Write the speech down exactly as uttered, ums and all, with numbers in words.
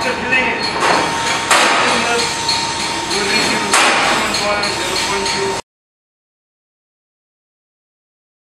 much of delaying it. This will reach you to zero point two.